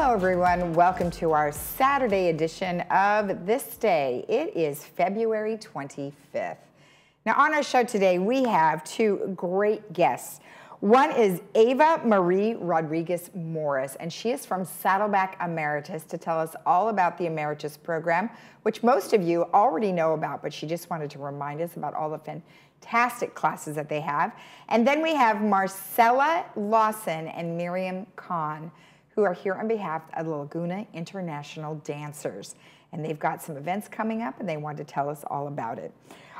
Hello everyone, welcome to our Saturday edition of This Day. It is February 25th. Now on our show today, we have two great guests. One is Ava Marie Rodriguez Morris, and she is from Saddleback Emeritus to tell us all about the Emeritus program, which most of you already know about, but she just wanted to remind us about all the fantastic classes that they have. And then we have Marcella Lawson and Miriam Kahn, who are here on behalf of Laguna International Dancers. And they've got some events coming up, and they want to tell us all about it.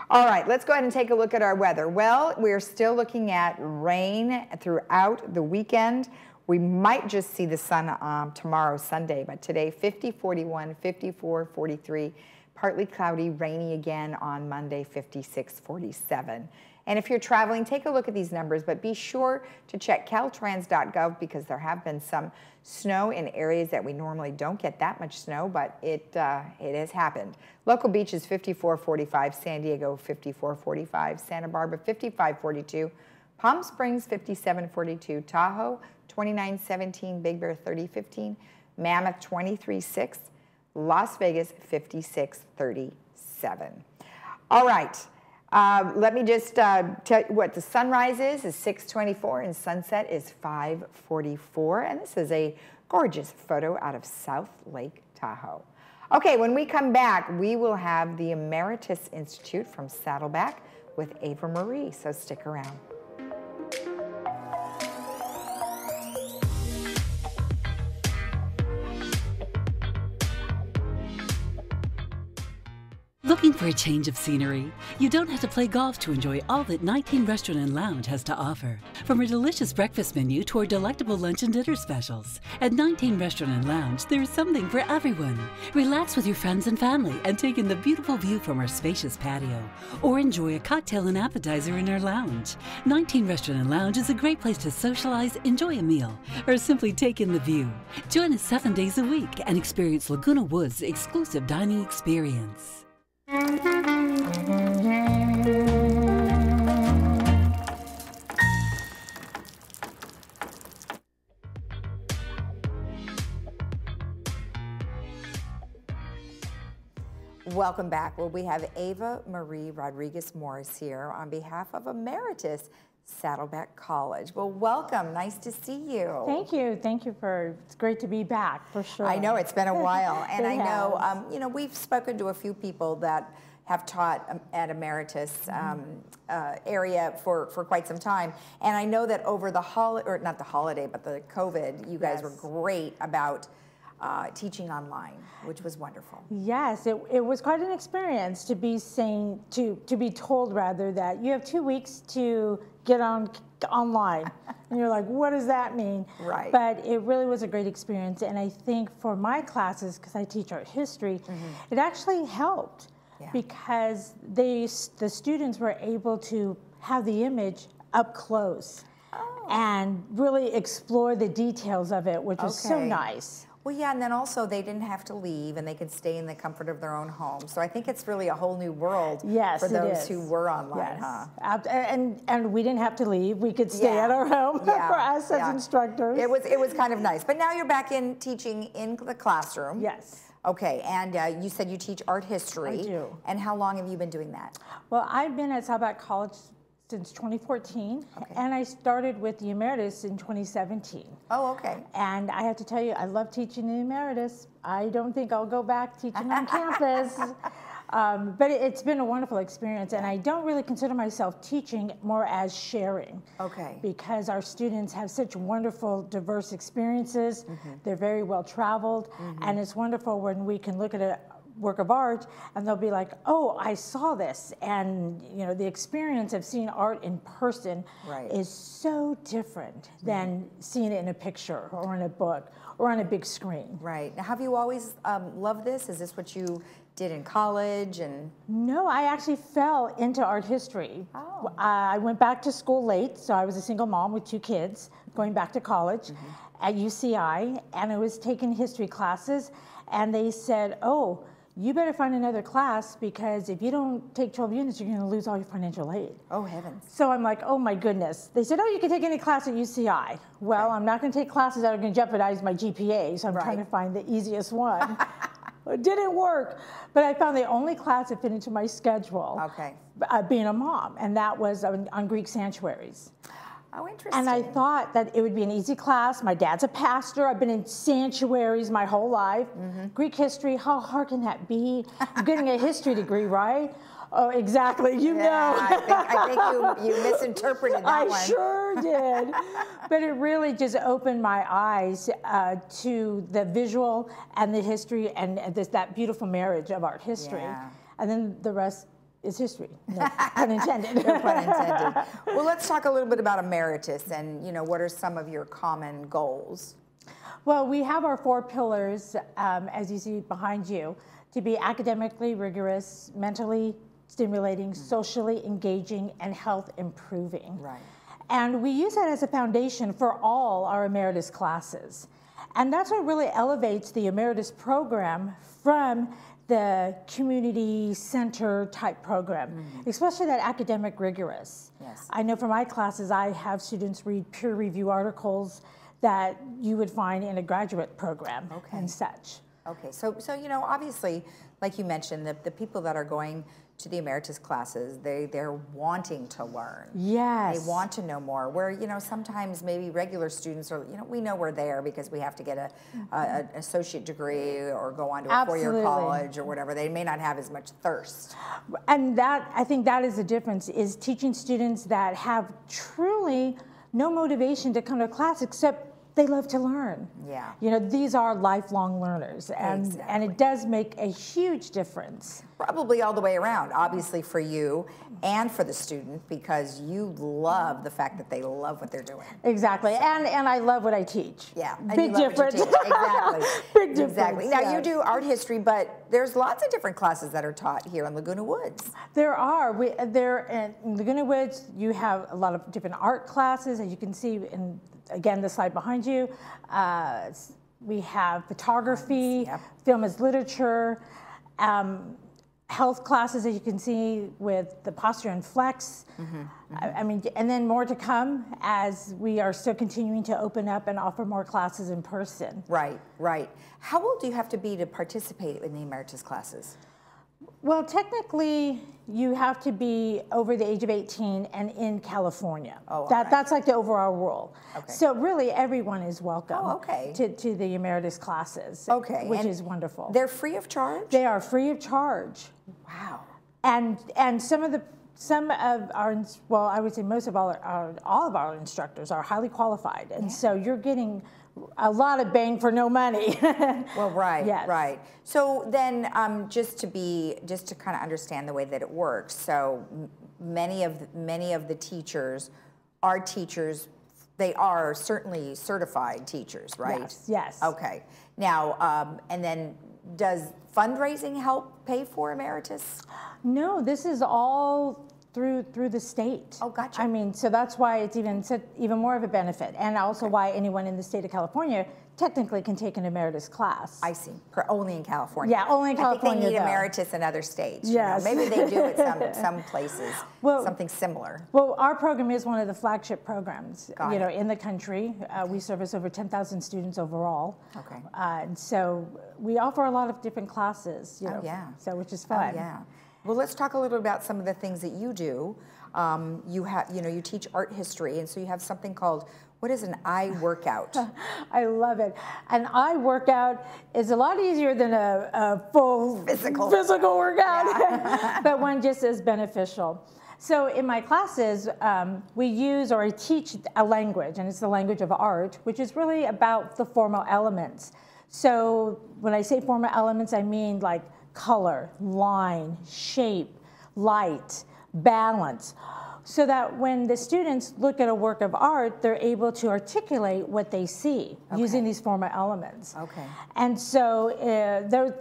All right, let's go ahead and take a look at our weather. Well, we're still looking at rain throughout the weekend. We might just see the sun tomorrow, Sunday, but today 50, 41, 54, 43, partly cloudy, rainy again on Monday, 56, 47. And if you're traveling, take a look at these numbers, but be sure to check caltrans.gov because there have been some snow in areas that we normally don't get that much snow, but it has happened. Local beaches 54.45, San Diego 54.45, Santa Barbara 55.42, Palm Springs 57.42, Tahoe 29.17, Big Bear 30.15, Mammoth 23.6, Las Vegas 56.37. All right. Let me just tell you what the sunrise is 6:24 and sunset is 5:44. And this is a gorgeous photo out of South Lake Tahoe. Okay, when we come back, we will have the Emeritus Institute from Saddleback with Ava Marie, so stick around. Looking for a change of scenery? You don't have to play golf to enjoy all that 19 Restaurant and Lounge has to offer. From a delicious breakfast menu to our delectable lunch and dinner specials. At 19 Restaurant and Lounge, there is something for everyone. Relax with your friends and family and take in the beautiful view from our spacious patio. Or enjoy a cocktail and appetizer in our lounge. 19 Restaurant and Lounge is a great place to socialize, enjoy a meal, or simply take in the view. Join us 7 days a week and experience Laguna Woods' exclusive dining experience. Welcome back. Well, we have Ava Marie Rodriguez Morris here on behalf of Emeritus Saddleback College. Well, welcome. Nice to see you. Thank you. Thank you for, it's great to be back, for sure. I know, it's been a while. And I know, you know, we've spoken to a few people that have taught at Emeritus area for quite some time. And I know that over the holiday, or not the holiday, but the COVID, you guys were great about teaching online, which was wonderful. Yes, it was quite an experience to be saying, to be told rather, that you have 2 weeks to get online. And you're like, what does that mean? Right. But it really was a great experience. And I think for my classes, because I teach art history, it actually helped because the students were able to have the image up close and really explore the details of it, which is so nice. Well, yeah, and then also they didn't have to leave, and they could stay in the comfort of their own home. So I think it's really a whole new world for those who were online, huh? And we didn't have to leave; we could stay at our home for us as instructors. It was kind of nice. But now you're back in teaching in the classroom. Yes. Okay, and you said you teach art history. I do. And how long have you been doing that? Well, I've been at Saddleback College since 2014, and I started with the Emeritus in 2017. Oh, okay. And I have to tell you, I love teaching the Emeritus. I don't think I'll go back teaching on campus, but it's been a wonderful experience, and I don't really consider myself teaching, more as sharing. Okay. Because our students have such wonderful, diverse experiences. They're very well-traveled, and it's wonderful when we can look at a work of art and they'll be like, oh, I saw this. And you know, the experience of seeing art in person is so different than seeing it in a picture or in a book or on a big screen. Right. Now, have you always loved this? Is this what you did in college? And no, I actually fell into art history. Oh. I went back to school late, so I was a single mom with two kids going back to college at UCI, and I was taking history classes, and they said, oh, you better find another class, because if you don't take 12 units, you're going to lose all your financial aid. Oh, heavens. So I'm like, oh, my goodness. They said, oh, you can take any class at UCI. Well, right. I'm not going to take classes that are going to jeopardize my GPA, so I'm trying to find the easiest one. It didn't work. But I found the only class that fit into my schedule, being a mom, and that was on Greek sanctuaries. Oh, interesting. And I thought that it would be an easy class. My dad's a pastor. I've been in sanctuaries my whole life. Mm-hmm. Greek history, how hard can that be? I'm getting a history degree, right? Oh, exactly. You know. I think you misinterpreted that one. I sure did. But it really just opened my eyes to the visual and the history and that beautiful marriage of art history. Yeah. And then the rest is history. No pun intended. No pun intended. Well, let's talk a little bit about Emeritus and, you know, what are some of your common goals? Well, we have our four pillars, as you see behind you, to be academically rigorous, mentally stimulating, socially engaging, and health improving. Right. And we use that as a foundation for all our Emeritus classes. And that's what really elevates the Emeritus program from the community center type program, especially that academic rigorous. Yes. I know for my classes, I have students read peer review articles that you would find in a graduate program and such. Okay, so you know, obviously, like you mentioned, the people that are going to the Emeritus classes, they're wanting to learn. Yes. They want to know more. Where, you know, sometimes maybe regular students are, you know, we know we're there because we have to get an associate degree or go on to a four-year college or whatever. They may not have as much thirst. And that, I think that is the difference, is teaching students that have truly no motivation to come to class except they love to learn. Yeah. You know, these are lifelong learners, and, and it does make a huge difference. Probably all the way around, obviously for you and for the student, because you love the fact that they love what they're doing. Exactly, and I love what I teach. Yeah, big difference. Exactly. Big difference. Exactly. Now you do art history, but there's lots of different classes that are taught here in Laguna Woods. There are. In Laguna Woods, you have a lot of different art classes, as you can see in, again, the slide behind you. We have photography, film as literature, health classes, as you can see, with the posture and flex. I mean, and then more to come as we are still continuing to open up and offer more classes in person. Right, right. How old do you have to be to participate in the Emeritus classes? Well, technically, you have to be over the age of 18 and in California. Oh, that's like the overall rule. Okay. So really, everyone is welcome to the Emeritus classes, which is wonderful. They're free of charge? They are free of charge. Wow. And all of our instructors are highly qualified, and so you're getting a lot of bang for no money. Well, right, right. So then, just to kind of understand the way that it works. So many of the teachers are teachers. They are certainly certified teachers, right? Yes. Yes. Okay. Now, and then does fundraising help pay for Emeritus? No, this is all through the state. Oh, gotcha. I mean, so that's why it's even more of a benefit, and also why anyone in the state of California technically can take an Emeritus class. I see. Only in California. Yeah, only in California. I think they need Emeritus in other states. Yes. You know? Maybe they do it some places. Well, something similar. Well, our program is one of the flagship programs, you know, in the country. We service over 10,000 students overall. Okay. And so we offer a lot of different classes. You know, so which is fun. Oh, yeah. Well, let's talk a little bit about some of the things that you do. You teach art history, and so you have something called, what is an eye workout? I love it. An eye workout is a lot easier than a full physical workout, but one just as beneficial. So in my classes, we use or I teach a language, and it's the language of art, which is really about the formal elements. So when I say formal elements, I mean like color, line, shape, light, balance, so that when the students look at a work of art, they're able to articulate what they see using these formal elements. Okay. And so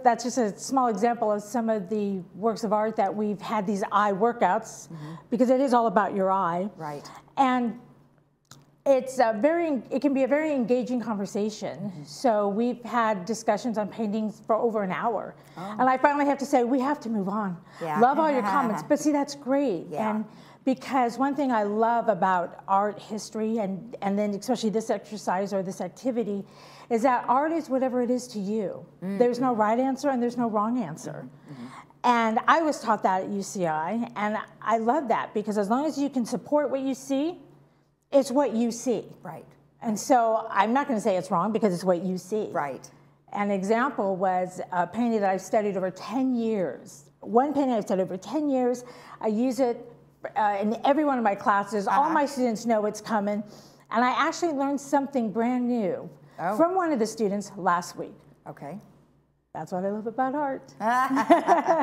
that's just a small example of some of the works of art that we've had these eye workouts, because it is all about your eye. Right. And It can be a very engaging conversation. Mm-hmm. So we've had discussions on paintings for over an hour. Oh. And I finally have to say, we have to move on. Yeah. Love all your comments, but see, that's great. Yeah. And because one thing I love about art history, and then especially this exercise or this activity, is that art is whatever it is to you. Mm-hmm. There's no right answer and there's no wrong answer. Mm-hmm. And I was taught that at UCI, and I love that, because as long as you can support what you see, it's what you see. Right. And so I'm not going to say it's wrong, because it's what you see. Right. An example was a painting that I've studied over 10 years. One painting I've studied over 10 years. I use it in every one of my classes. Uh-huh. All my students know it's coming. And I actually learned something brand new from one of the students last week. Okay. That's what I love about art.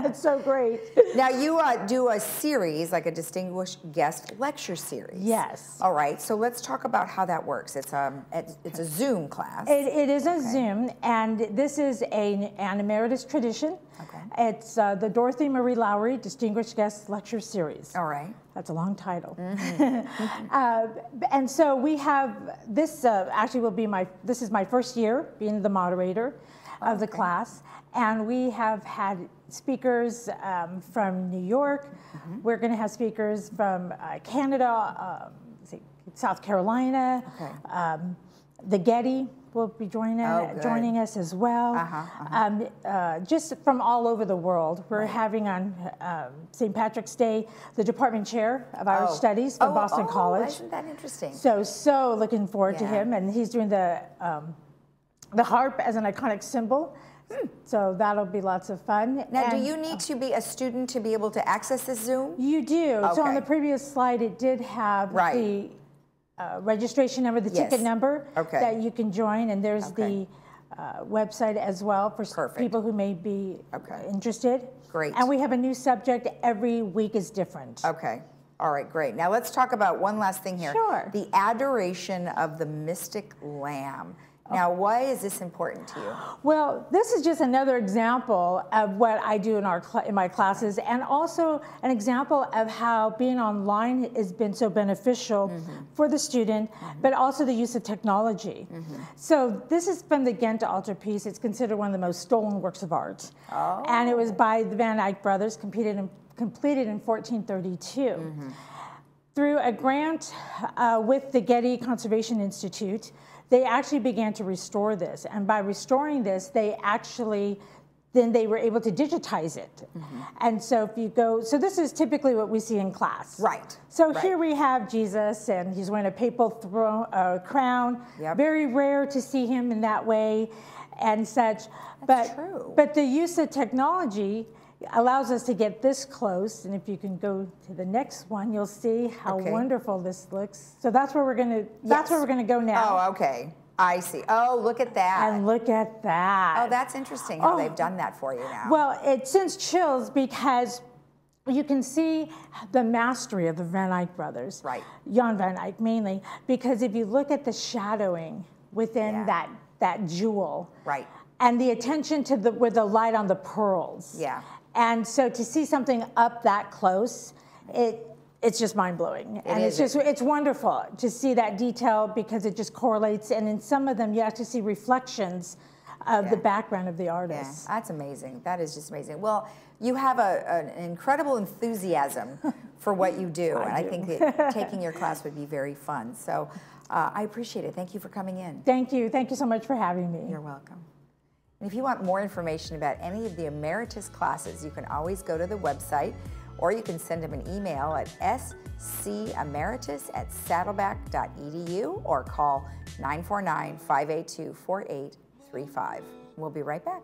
It's so great. Now, you do a series, like a distinguished guest lecture series. Yes. All right, so let's talk about how that works. It's a Zoom class. It is a Zoom, and this is an Emeritus tradition. Okay. It's the Dorothy Marie Lowry Distinguished Guest Lecture Series. All right. That's a long title. Mm-hmm. And so we have, this is my first year being the moderator of the class, and we have had speakers from New York. Mm-hmm. We're going to have speakers from Canada, South Carolina, the Getty will be joining us as well. Just from all over the world. We're having on St. Patrick's Day the department chair of Irish Studies from Boston College. Isn't that interesting? So looking forward to him, and he's doing the harp as an iconic symbol. Hmm. So that'll be lots of fun. Now, do you need to be a student to be able to access this Zoom? You do. Okay. So on the previous slide, it did have the registration number, the ticket number that you can join, and there's the website as well for people who may be interested. Great. And we have a new subject. Every week is different. Okay. All right, great. Now let's talk about one last thing here. Sure. The adoration of the mystic lamb. Now, why is this important to you? Well, this is just another example of what I do in my classes, and also an example of how being online has been so beneficial for the student, but also the use of technology. So this is from the Ghent Altarpiece. It's considered one of the most stolen works of art. Oh. And it was by the Van Eyck brothers, completed in 1432. Through a grant with the Getty Conservation Institute, they actually began to restore this, and by restoring this, they were able to digitize it. And so this is typically what we see in class. Right. So here we have Jesus, and he's wearing a papal crown. Yep. Very rare to see him in that way and such. That's true. But the use of technology allows us to get this close, and if you can go to the next one, you'll see how wonderful this looks. So that's where we're gonna go now. Oh, okay. I see. Oh, look at that. And look at that. Oh, that's interesting how they've done that for you now. Well, it sends chills, because you can see the mastery of the Van Eyck brothers. Right. Jan van Eyck mainly, because if you look at the shadowing within that jewel. Right. And the attention to with the light on the pearls. Yeah. And so to see something up that close, it's just mind-blowing. And it's wonderful to see that detail, because it just correlates. And in some of them, you actually see reflections of the background of the artist. Yeah, that's amazing. That is just amazing. Well, you have an incredible enthusiasm for what you do. I think that taking your class would be very fun. So I appreciate it. Thank you for coming in. Thank you. Thank you so much for having me. You're welcome. And if you want more information about any of the Emeritus classes, you can always go to the website, or you can send them an email at scemeritus@saddleback.edu, or call 949-582-4835. We'll be right back.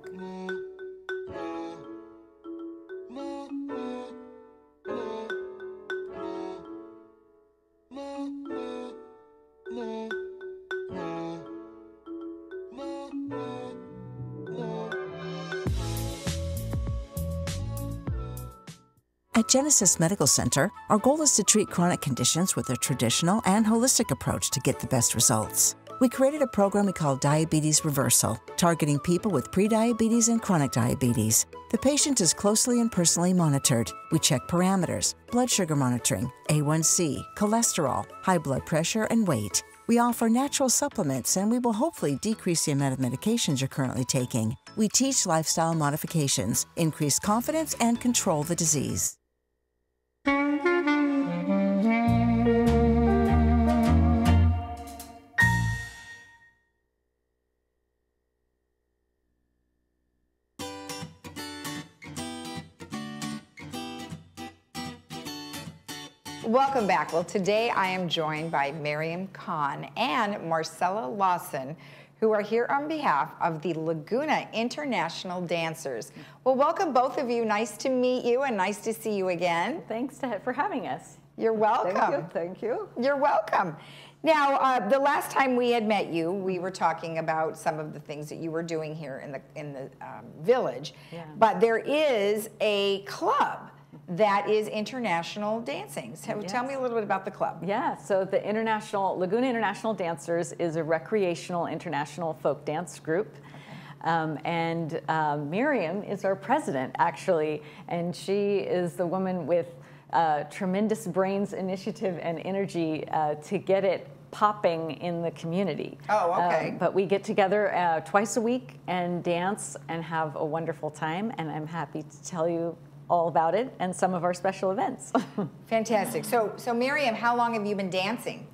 At Genesis Medical Center, our goal is to treat chronic conditions with a traditional and holistic approach to get the best results. We created a program we call Diabetes Reversal, targeting people with prediabetes and chronic diabetes. The patient is closely and personally monitored. We check parameters, blood sugar monitoring, A1C, cholesterol, high blood pressure, and weight. We offer natural supplements, and we will hopefully decrease the amount of medications you're currently taking. We teach lifestyle modifications, increase confidence, and control the disease. Welcome back. Well, today I am joined by Miriam Kahn and Marcella Lawson, who are here on behalf of the Laguna International Dancers. Well, welcome both of you. Nice to meet you and nice to see you again. Thanks for having us. You're welcome. Thank you. Thank you. You're welcome. Now, the last time we had met you, we were talking about some of the things that you were doing here in the village, yeah. But there is a club that is international dancing. So yes. Tell me a little bit about the club. Yeah, so the Laguna International Dancers is a recreational international folk dance group. Miriam is our president, actually, and she is the woman with tremendous brains, initiative, and energy to get it popping in the community. Oh, okay. But we get together twice a week and dance and have a wonderful time, and I'm happy to tell you all about it and some of our special events. Fantastic. So Miriam, how long have you been dancing?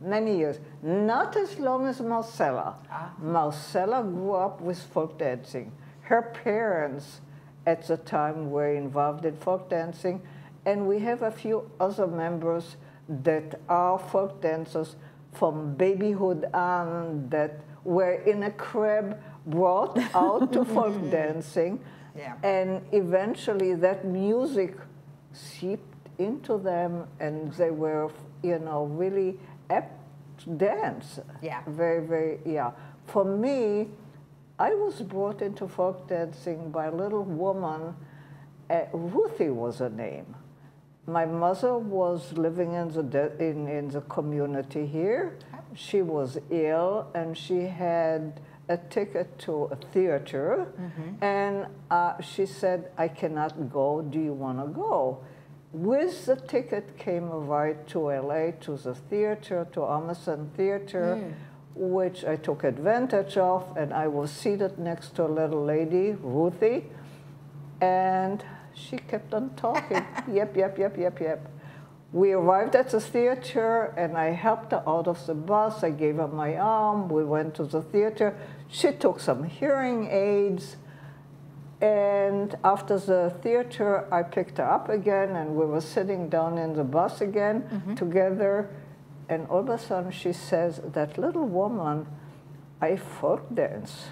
Many years. Not as long as Marcella. Marcella grew up with folk dancing. Her parents at the time were involved in folk dancing, and we have a few other members that are folk dancers from babyhood on that were in a crib brought out to folk dancing. Yeah. And eventually that music seeped into them, and they were, you know, really apt to dance. Yeah. Very, very, yeah. For me, I was brought into folk dancing by a little woman. Ruthie was her name. My mother was living in the community here. Oh. She was ill, and she had a ticket to a theater, mm-hmm. and she said, I cannot go, do you want to go? With the ticket came a ride to LA, to the theater, to Amazon Theater, which I took advantage of, and I was seated next to a little lady, Ruthie, and she kept on talking, yep, yep, yep, yep, yep. We arrived at the theater, and I helped her out of the bus. I gave her my arm. We went to the theater. She took some hearing aids. And after the theater, I picked her up again, and we were sitting down in the bus again mm-hmm. together. And all of a sudden, she says, that little woman, I folk dance.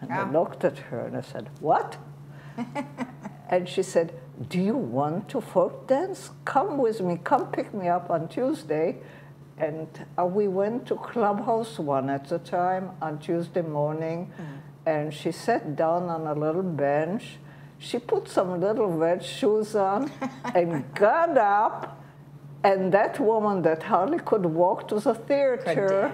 And I looked at her, and I said, what? And she said, do you want to folk dance? Come with me, come pick me up on Tuesday. And we went to Clubhouse One at the time on Tuesday morning, and she sat down on a little bench. She put some little red shoes on and got up, and that woman that hardly could walk to the theater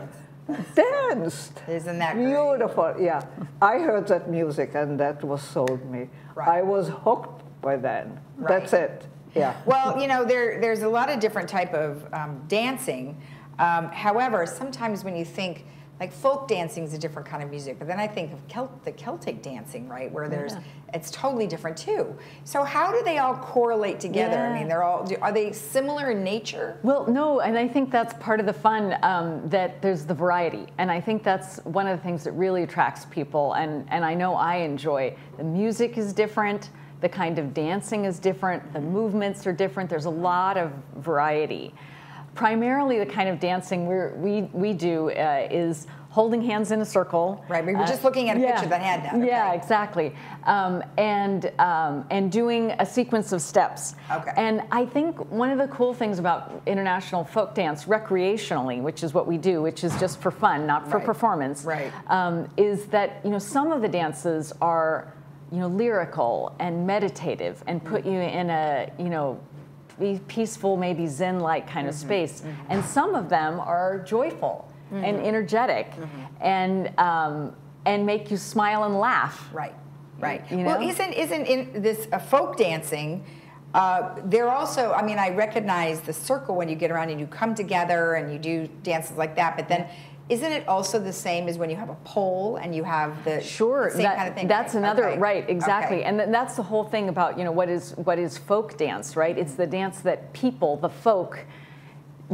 danced. Isn't that beautiful? Great? Yeah. I heard that music, and that was sold me. Right. I was hooked by then. Right. That's it. Yeah. Well, you know, there's a lot of different type of dancing. However, sometimes when you think, like, folk dancing is a different kind of music, but then I think of the Celtic dancing, right, where there's it's totally different too. So how do they all correlate together? Yeah. I mean, are they similar in nature? Well, no, and I think that's part of the fun, that there's the variety, and I think that's one of the things that really attracts people, and I know I enjoy. The music is different. The kind of dancing is different. The movements are different. There's a lot of variety. Primarily, the kind of dancing we do is holding hands in a circle. Right. We were just looking at a picture that had that. Okay. Yeah, exactly. And doing a sequence of steps. Okay. And I think one of the cool things about international folk dance recreationally, which is what we do, which is just for fun, not for performance, is that, you know, some of the dances are, you know, lyrical and meditative and put you in a, you know, peaceful, maybe zen-like kind of space. Mm-hmm. And some of them are joyful and energetic and make you smile and laugh. Right, right. You know? Well, isn't this folk dancing They're also, I mean, I recognize the circle when you get around and you come together and you do dances like that, but then isn't it also the same as when you have a poll and you have the same kind of thing? That's another, right, exactly. Okay. And that's the whole thing about, you know, what is folk dance, right? It's the dance that people, the folk,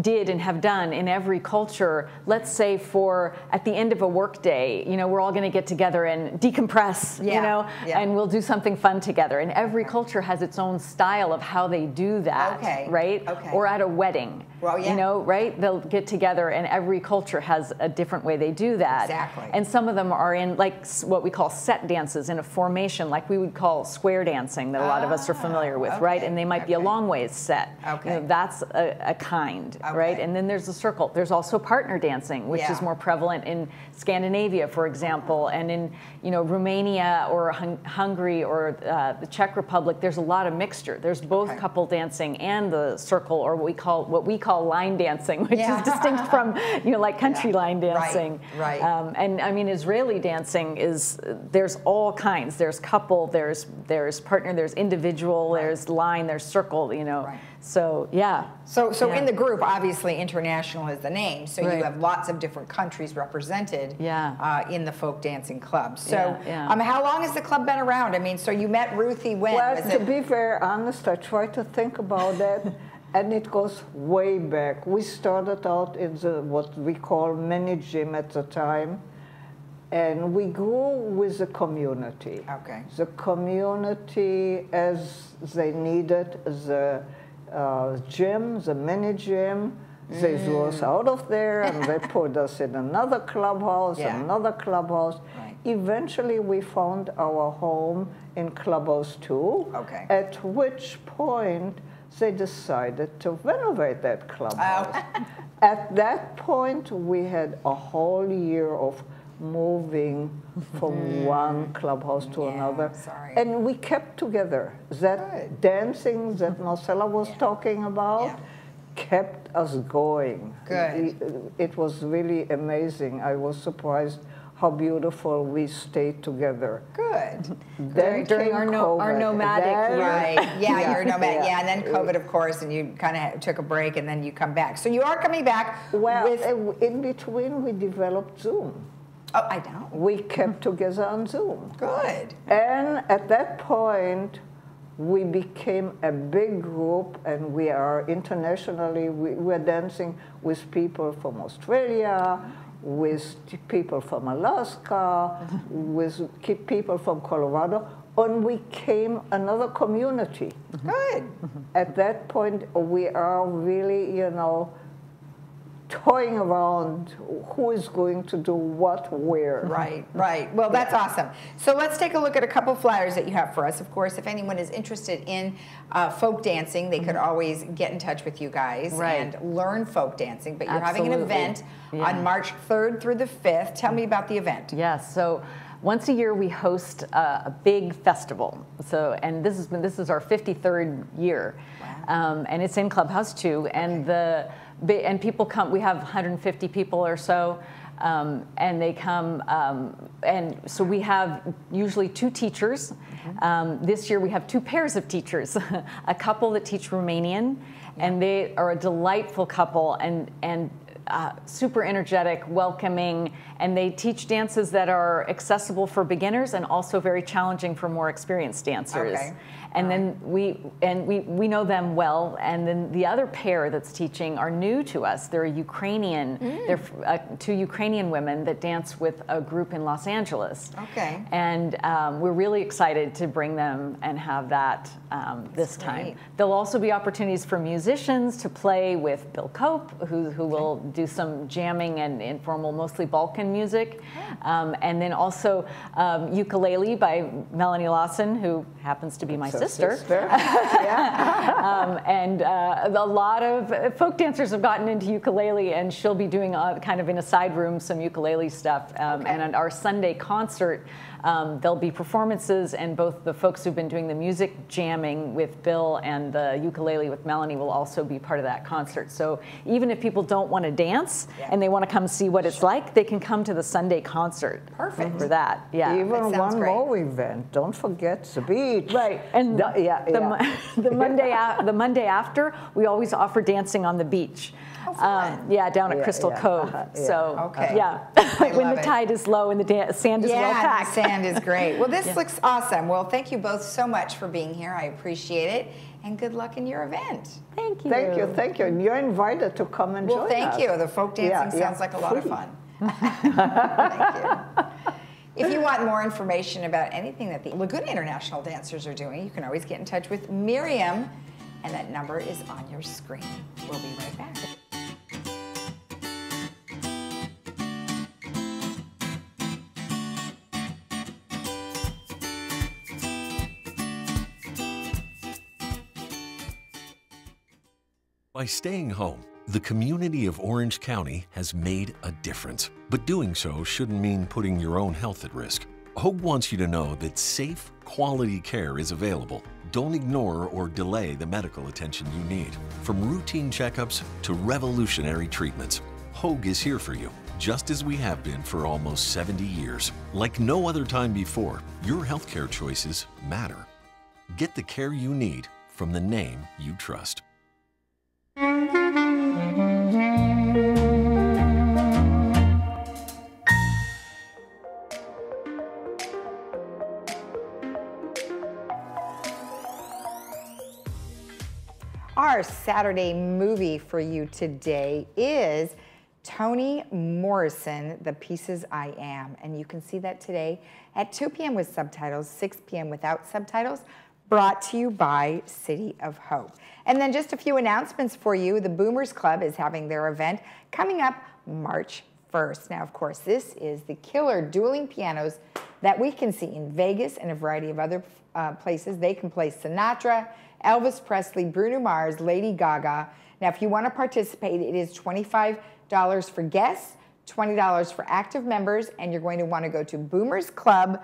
did and have done in every culture. Let's say for at the end of a work day, you know, we're all going to get together and decompress, yeah, you know, yeah, and we'll do something fun together. And every culture has its own style of how they do that, okay, right? Okay. Or at a wedding, well, yeah, you know, right? They'll get together and every culture has a different way they do that. Exactly. And some of them are in like what we call set dances in a formation, like we would call square dancing that a lot of us are familiar with, okay, right? And they might be a long ways set. Okay. You know, that's a kind. Okay. Right, and then there's the circle. There's also partner dancing, which yeah, is more prevalent in Scandinavia, for example, and in, you know, Romania or Hungary or the Czech Republic. There's a lot of mixture. There's both okay, couple dancing and the circle, or what we call line dancing, which yeah, is distinct from, you know, like country yeah, line dancing. Right, right. And I mean, Israeli dancing is, there's all kinds. There's couple. There's partner. There's individual. Right. There's line. There's circle. You know. Right. So yeah. So yeah, in the group, obviously international is the name. So right, you have lots of different countries represented yeah, in the folk dancing club. So yeah, yeah. How long has the club been around? I mean, so you met Ruthie when? Well, to be very honest, I try to think about that, and it goes way back. We started out in the what we call mini gym at the time, and we grew with the community. Okay. The community as they needed the gym, the mini gym, they threw us out of there and they put us in another clubhouse, yeah, another clubhouse. Right. Eventually we found our home in Clubhouse 2, okay, at which point they decided to renovate that clubhouse. Oh. At that point we had a whole year of moving from one clubhouse to yeah, another. Sorry. And we kept together. That good, dancing that Marcella was yeah, talking about yeah, kept us going. Good. It was really amazing. I was surprised how beautiful we stayed together. Good. Then during our nomadic year. Right. Yeah, yeah, you're nomadic. Yeah, and then COVID, of course, and you kind of took a break, and then you come back. So you are coming back. Well, with in between, we developed Zoom. Oh, I don't. We kept together on Zoom. Good. And at that point, we became a big group, and we are internationally, we're dancing with people from Australia, with people from Alaska, with people from Colorado, and we became another community. Good. At that point, we are really, you know, toying around who is going to do what where. Right, right. Well, that's yeah, awesome. So let's take a look at a couple flyers that you have for us. Of course, if anyone is interested in folk dancing, they mm-hmm, could always get in touch with you guys right, and learn folk dancing. But you're absolutely, having an event yeah, on March 3rd through the 5th. Tell me about the event. Yes. Yeah, so once a year we host a big festival. So, and this is our 53rd year. Wow. And it's in Clubhouse 2, and okay, and people come, we have 150 people or so, and they come, and so we have usually 2 teachers. Mm-hmm. This year we have 2 pairs of teachers, a couple that teach Romanian, yeah, and they are a delightful couple, and super energetic, welcoming, and they teach dances that are accessible for beginners and also very challenging for more experienced dancers. Okay. And then we know them well. And then the other pair that's teaching are new to us. They're Ukrainian. Mm. They're 2 Ukrainian women that dance with a group in Los Angeles. Okay. And we're really excited to bring them and have that this time. Great. There'll also be opportunities for musicians to play with Bill Cope, who will do some jamming and informal, mostly Balkan music. Yeah. And then also ukulele by Melanie Lawson, who happens to be my sister. Yeah. A lot of folk dancers have gotten into ukulele, and she'll be doing kind of in a side room some ukulele stuff. Okay. And on our Sunday concert, There'll be performances, and both the folks who've been doing the music jamming with Bill and the ukulele with Melanie will also be part of that concert. So even if people don't want to dance and they want to come see what it's like, they can come to the Sunday concert. Perfect. For that. Yeah. Even one more event. Don't forget the beach. Right. And the Monday after, we always offer dancing on the beach. Yeah, down at Crystal Cove. So, when the tide is low and the sand is well packed. Yeah, the sand is great. Well, this looks awesome. Well, thank you both so much for being here. I appreciate it. And good luck in your event. Thank you. Thank you, thank you. And you're invited to come and join us. Well, thank you. The folk dancing sounds like a lot of fun. Thank you. If you want more information about anything that the Laguna International Dancers are doing, you can always get in touch with Miriam. And that number is on your screen. We'll be right back. By staying home, the community of Orange County has made a difference. But doing so shouldn't mean putting your own health at risk. Hope wants you to know that safe, quality care is available. Don't ignore or delay the medical attention you need. From routine checkups to revolutionary treatments, Hope is here for you, just as we have been for almost 70 years. Like no other time before, your healthcare choices matter. Get the care you need from the name you trust. Our Saturday movie for you today is Toni Morrison, The Pieces I Am. And you can see that today at 2 p.m. with subtitles, 6 p.m. without subtitles, brought to you by City of Hope. And then just a few announcements for you. The Boomers Club is having their event coming up March 1st. Now, of course, this is the killer dueling pianos that we can see in Vegas and a variety of other places. They can play Sinatra, Elvis Presley, Bruno Mars, Lady Gaga. Now, if you want to participate, it is $25 for guests, $20 for active members, and you're going to want to go to boomersclub.org.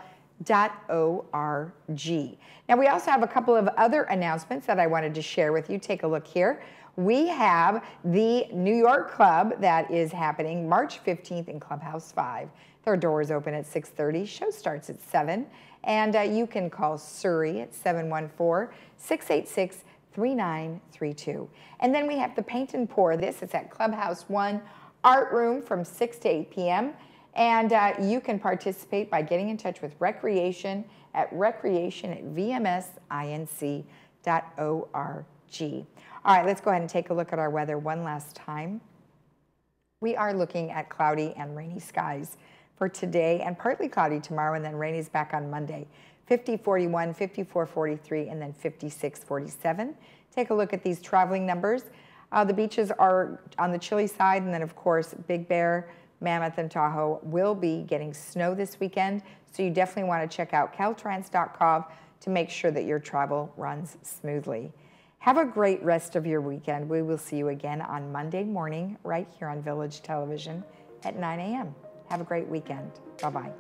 Now, we also have a couple of other announcements that I wanted to share with you. Take a look here. We have the New York Club that is happening March 15th in Clubhouse 5. Their doors open at 6:30. Show starts at 7. And you can call Surrey at 714-686-3932. And then we have the Paint and Pour. This is at Clubhouse One Art Room from 6 to 8 p.m. And you can participate by getting in touch with Recreation at recreation@vmsinc.org. All right, let's go ahead and take a look at our weather one last time. We are looking at cloudy and rainy skies for today and partly cloudy tomorrow, and then rainy's back on Monday. 50-41, 54-43, and then 56-47. Take a look at these traveling numbers. The beaches are on the chilly side, and then, of course, Big Bear, Mammoth and Tahoe will be getting snow this weekend, so you definitely want to check out Caltrans.com to make sure that your travel runs smoothly. Have a great rest of your weekend. We will see you again on Monday morning right here on Village Television at 9 a.m. Have a great weekend. Bye-bye.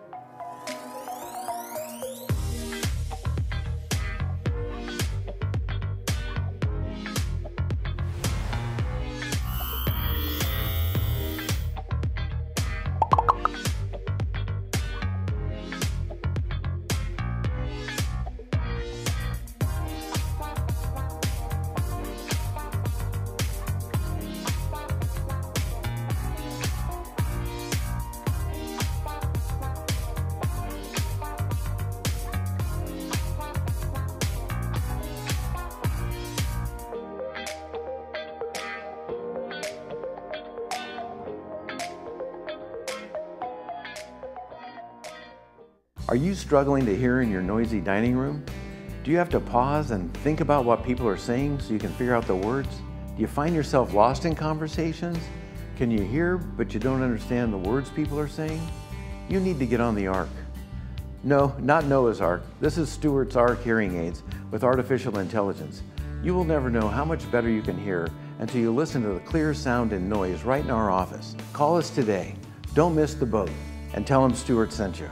Are you struggling to hear in your noisy dining room? Do you have to pause and think about what people are saying so you can figure out the words? Do you find yourself lost in conversations? Can you hear, but you don't understand the words people are saying? You need to get on the Ark. No, not Noah's Ark. This is Stuart's Ark hearing aids with artificial intelligence. You will never know how much better you can hear until you listen to the clear sound and noise right in our office. Call us today. Don't miss the boat, and tell them Stuart sent you.